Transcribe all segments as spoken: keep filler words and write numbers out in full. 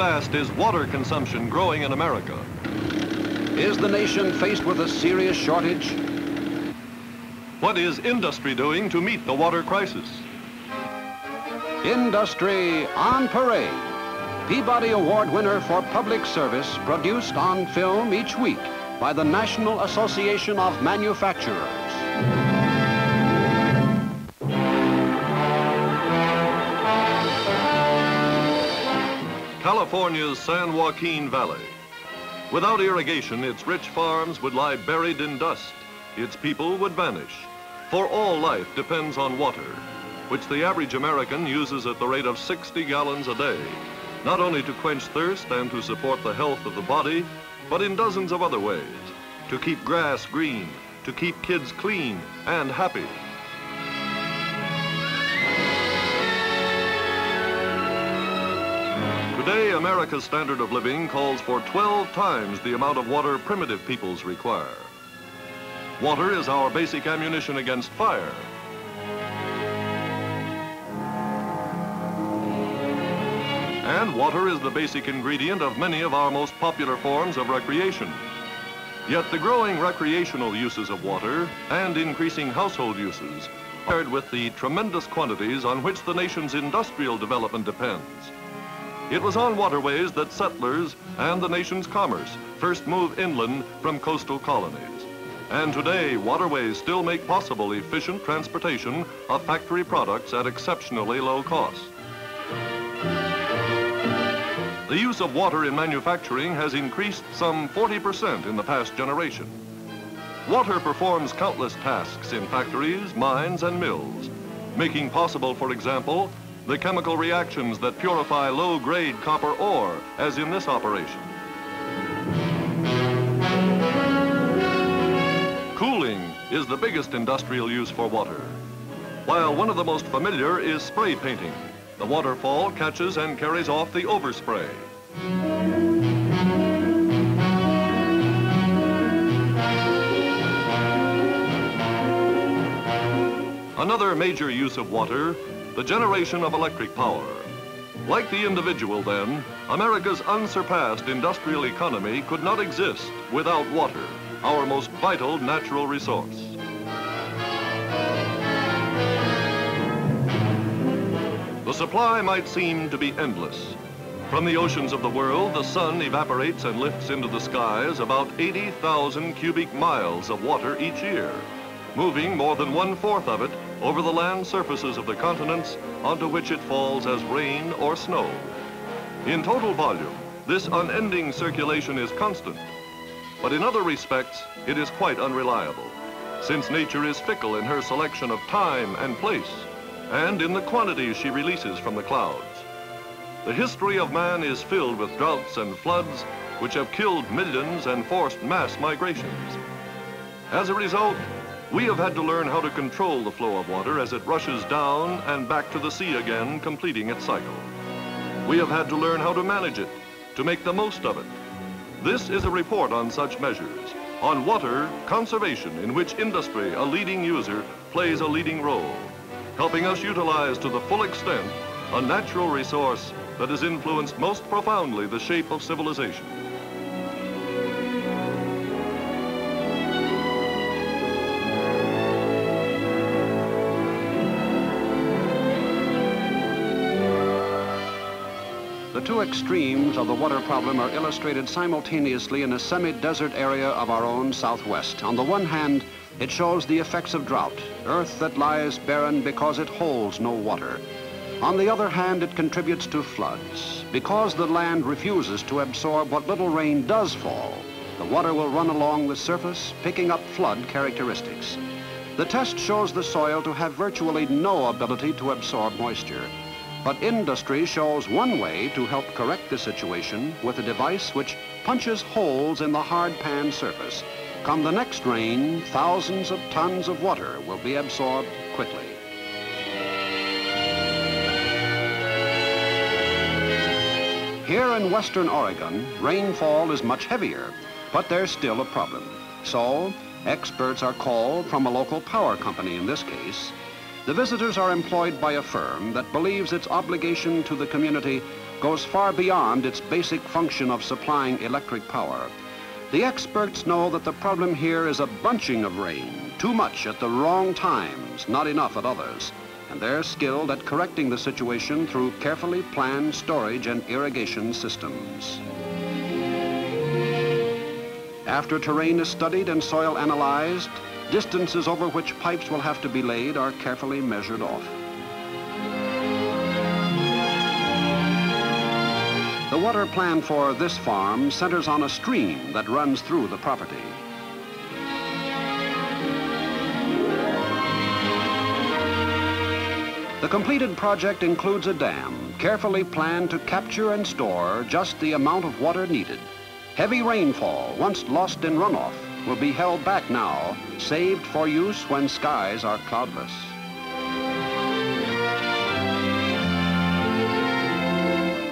fast is water consumption growing in America? Is the nation faced with a serious shortage? What is industry doing to meet the water crisis? Industry on Parade, Peabody Award winner for public service, produced on film each week by the National Association of Manufacturers. California's San Joaquin Valley. Without irrigation, its rich farms would lie buried in dust. Its people would vanish. For all life depends on water, which the average American uses at the rate of sixty gallons a day, not only to quench thirst and to support the health of the body, but in dozens of other ways, to keep grass green, to keep kids clean and happy. Today, America's standard of living calls for twelve times the amount of water primitive peoples require. Water is our basic ammunition against fire. And water is the basic ingredient of many of our most popular forms of recreation. Yet the growing recreational uses of water and increasing household uses are paired with the tremendous quantities on which the nation's industrial development depends. It was on waterways that settlers and the nation's commerce first moved inland from coastal colonies. And today, waterways still make possible efficient transportation of factory products at exceptionally low cost. The use of water in manufacturing has increased some forty percent in the past generation. Water performs countless tasks in factories, mines, and mills, making possible, for example, the chemical reactions that purify low-grade copper ore, as in this operation. Cooling is the biggest industrial use for water, while one of the most familiar is spray painting. The waterfall catches and carries off the overspray. Another major use of water, the generation of electric power. Like the individual then, America's unsurpassed industrial economy could not exist without water, our most vital natural resource. The supply might seem to be endless. From the oceans of the world, the sun evaporates and lifts into the skies about eighty thousand cubic miles of water each year, moving more than one-fourth of it over the land surfaces of the continents onto which it falls as rain or snow. In total volume, this unending circulation is constant, but in other respects, it is quite unreliable, since nature is fickle in her selection of time and place, and in the quantities she releases from the clouds. The history of man is filled with droughts and floods, which have killed millions and forced mass migrations. As a result, we have had to learn how to control the flow of water as it rushes down and back to the sea again, completing its cycle. We have had to learn how to manage it, to make the most of it. This is a report on such measures, on water conservation, in which industry, a leading user, plays a leading role, helping us utilize to the full extent a natural resource that has influenced most profoundly the shape of civilization. The two extremes of the water problem are illustrated simultaneously in a semi-desert area of our own Southwest. On the one hand, it shows the effects of drought, earth that lies barren because it holds no water. On the other hand, it contributes to floods. Because the land refuses to absorb what little rain does fall, the water will run along the surface, picking up flood characteristics. The test shows the soil to have virtually no ability to absorb moisture. But industry shows one way to help correct the situation with a device which punches holes in the hard pan surface. Come the next rain, thousands of tons of water will be absorbed quickly. Here in Western Oregon, rainfall is much heavier, but there's still a problem. So, experts are called from a local power company in this case. The visitors are employed by a firm that believes its obligation to the community goes far beyond its basic function of supplying electric power. The experts know that the problem here is a bunching of rain, too much at the wrong times, not enough at others, and they're skilled at correcting the situation through carefully planned storage and irrigation systems. After terrain is studied and soil analyzed, distances over which pipes will have to be laid are carefully measured off. The water plan for this farm centers on a stream that runs through the property. The completed project includes a dam, carefully planned to capture and store just the amount of water needed. Heavy rainfall, once lost in runoff, will be held back now, saved for use when skies are cloudless.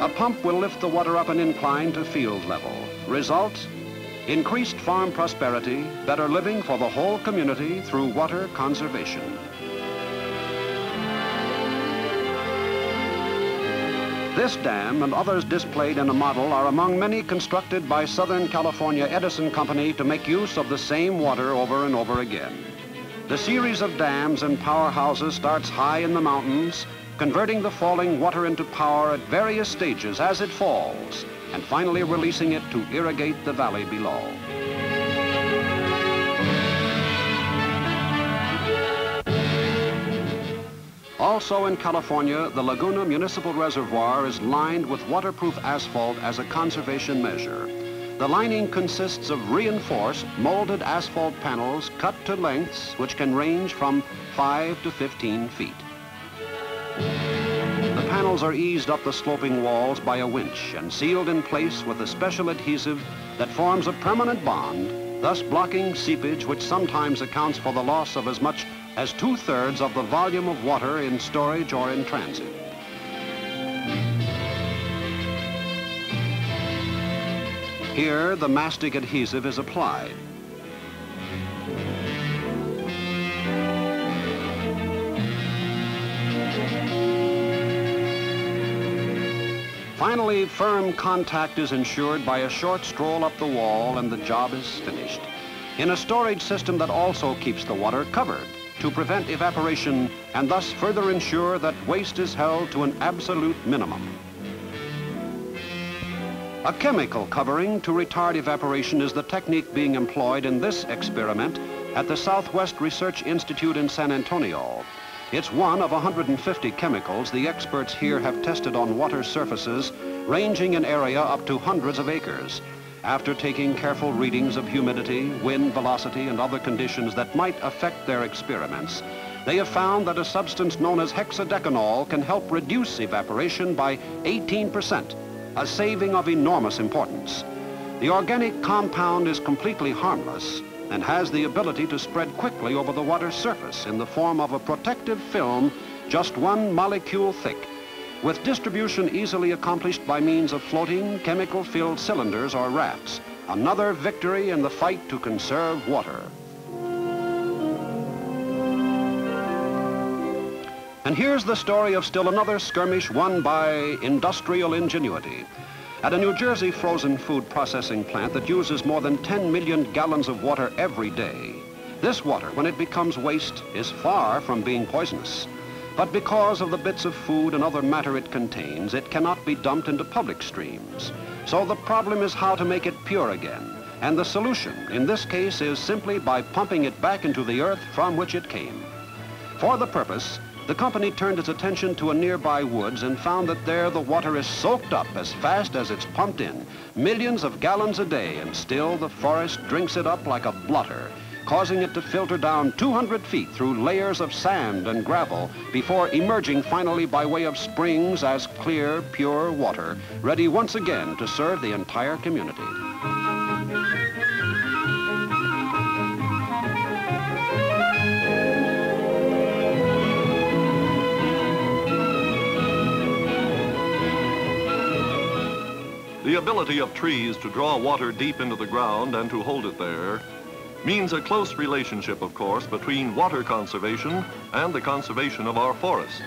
A pump will lift the water up an incline to field level. Result, increased farm prosperity, better living for the whole community through water conservation. This dam and others displayed in a model are among many constructed by Southern California Edison Company to make use of the same water over and over again. The series of dams and powerhouses starts high in the mountains, converting the falling water into power at various stages as it falls, and finally releasing it to irrigate the valley below. Also in California, the Laguna Municipal Reservoir is lined with waterproof asphalt as a conservation measure. The lining consists of reinforced, molded asphalt panels cut to lengths which can range from five to fifteen feet. The panels are eased up the sloping walls by a winch and sealed in place with a special adhesive that forms a permanent bond, thus blocking seepage, which sometimes accounts for the loss of as much as two-thirds of the volume of water in storage or in transit. Here, the mastic adhesive is applied. Finally, firm contact is ensured by a short stroll up the wall, and the job is finished. In a storage system that also keeps the water covered to prevent evaporation and thus further ensure that waste is held to an absolute minimum. A chemical covering to retard evaporation is the technique being employed in this experiment at the Southwest Research Institute in San Antonio. It's one of one hundred fifty chemicals the experts here have tested on water surfaces ranging in area up to hundreds of acres, after taking careful readings of humidity, wind velocity, and other conditions that might affect their experiments. They have found that a substance known as hexadecanol can help reduce evaporation by eighteen percent, a saving of enormous importance. The organic compound is completely harmless and has the ability to spread quickly over the water surface in the form of a protective film just one molecule thick, with distribution easily accomplished by means of floating chemical-filled cylinders or rafts, another victory in the fight to conserve water. And here's the story of still another skirmish won by industrial ingenuity. At a New Jersey frozen food processing plant that uses more than ten million gallons of water every day, this water, when it becomes waste, is far from being poisonous. But because of the bits of food and other matter it contains, it cannot be dumped into public streams. So the problem is how to make it pure again. And the solution, in this case, is simply by pumping it back into the earth from which it came. For the purpose, the company turned its attention to a nearby woods and found that there the water is soaked up as fast as it's pumped in, millions of gallons a day, and still the forest drinks it up like a blotter, causing it to filter down two hundred feet through layers of sand and gravel before emerging finally by way of springs as clear, pure water, ready once again to serve the entire community. The ability of trees to draw water deep into the ground and to hold it there means a close relationship, of course, between water conservation and the conservation of our forests.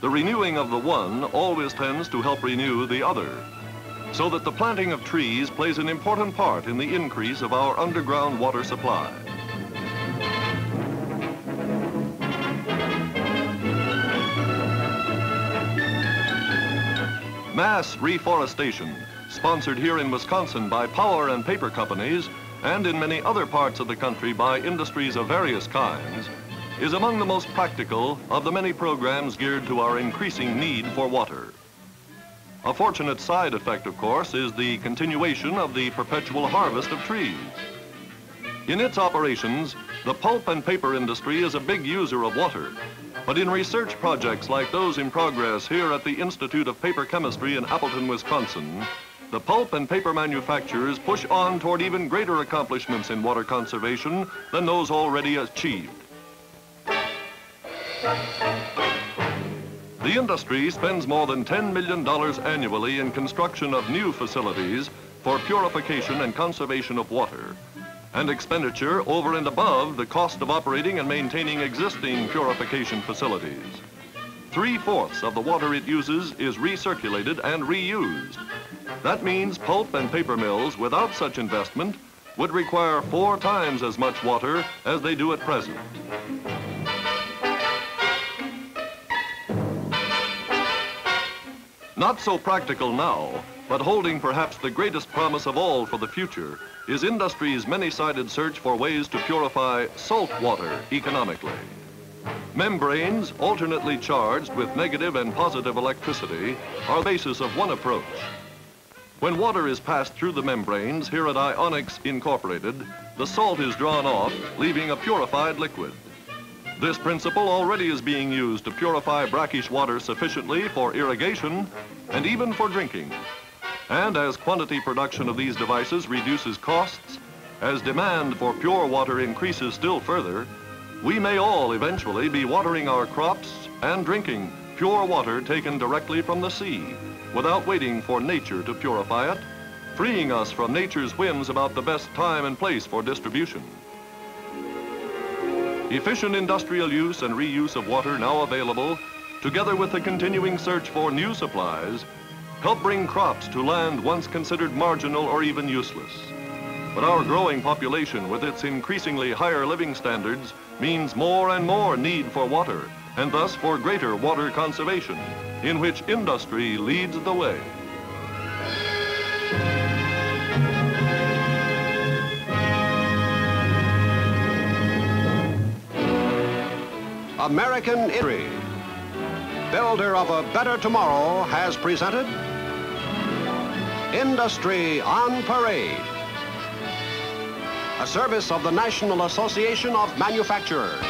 The renewing of the one always tends to help renew the other, so that the planting of trees plays an important part in the increase of our underground water supply. Mass reforestation, sponsored here in Wisconsin by power and paper companies and in many other parts of the country by industries of various kinds, is among the most practical of the many programs geared to our increasing need for water. A fortunate side effect, of course, is the continuation of the perpetual harvest of trees. In its operations, the pulp and paper industry is a big user of water, but in research projects like those in progress here at the Institute of Paper Chemistry in Appleton, Wisconsin, the pulp and paper manufacturers push on toward even greater accomplishments in water conservation than those already achieved. The industry spends more than ten million dollars annually in construction of new facilities for purification and conservation of water, and expenditure over and above the cost of operating and maintaining existing purification facilities. Three-fourths of the water it uses is recirculated and reused. That means pulp and paper mills without such investment would require four times as much water as they do at present. Not so practical now, but holding perhaps the greatest promise of all for the future is industry's many-sided search for ways to purify salt water economically. Membranes, alternately charged with negative and positive electricity, are the basis of one approach. When water is passed through the membranes here at Ionics Incorporated, the salt is drawn off, leaving a purified liquid. This principle already is being used to purify brackish water sufficiently for irrigation and even for drinking. And as quantity production of these devices reduces costs, as demand for pure water increases still further, we may all eventually be watering our crops and drinking pure water taken directly from the sea without waiting for nature to purify it, freeing us from nature's whims about the best time and place for distribution. Efficient industrial use and reuse of water now available, together with the continuing search for new supplies, help bring crops to land once considered marginal or even useless. But our growing population with its increasingly higher living standards means more and more need for water, and thus for greater water conservation, in which industry leads the way. American industry, builder of a better tomorrow, has presented Industry on Parade, a service of the National Association of Manufacturers.